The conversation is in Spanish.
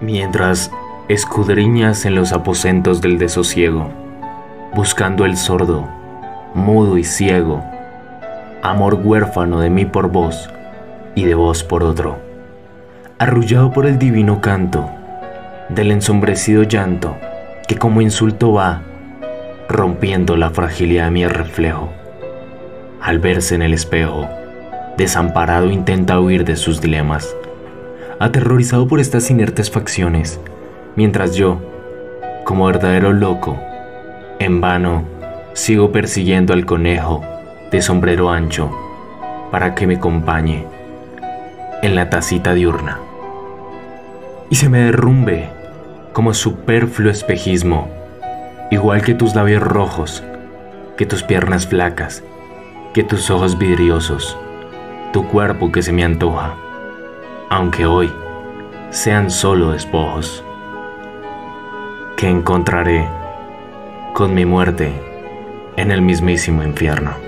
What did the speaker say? mientras escudriñas en los aposentos del desosiego, buscando el sordo, mudo y ciego, amor huérfano de mí por vos y de vos por otro, arrullado por el divino canto del ensombrecido llanto que como insulto va rompiendo la fragilidad de mi reflejo. Al verse en el espejo, desamparado intenta huir de sus dilemas, aterrorizado por estas inertes facciones, mientras yo, como verdadero loco, en vano sigo persiguiendo al conejo de sombrero ancho para que me acompañe en la tacita diurna y se me derrumbe como superfluo espejismo, igual que tus labios rojos, que tus piernas flacas, que tus ojos vidriosos, tu cuerpo que se me antoja, aunque hoy sean solo despojos, que encontraré con mi muerte en el mismísimo infierno.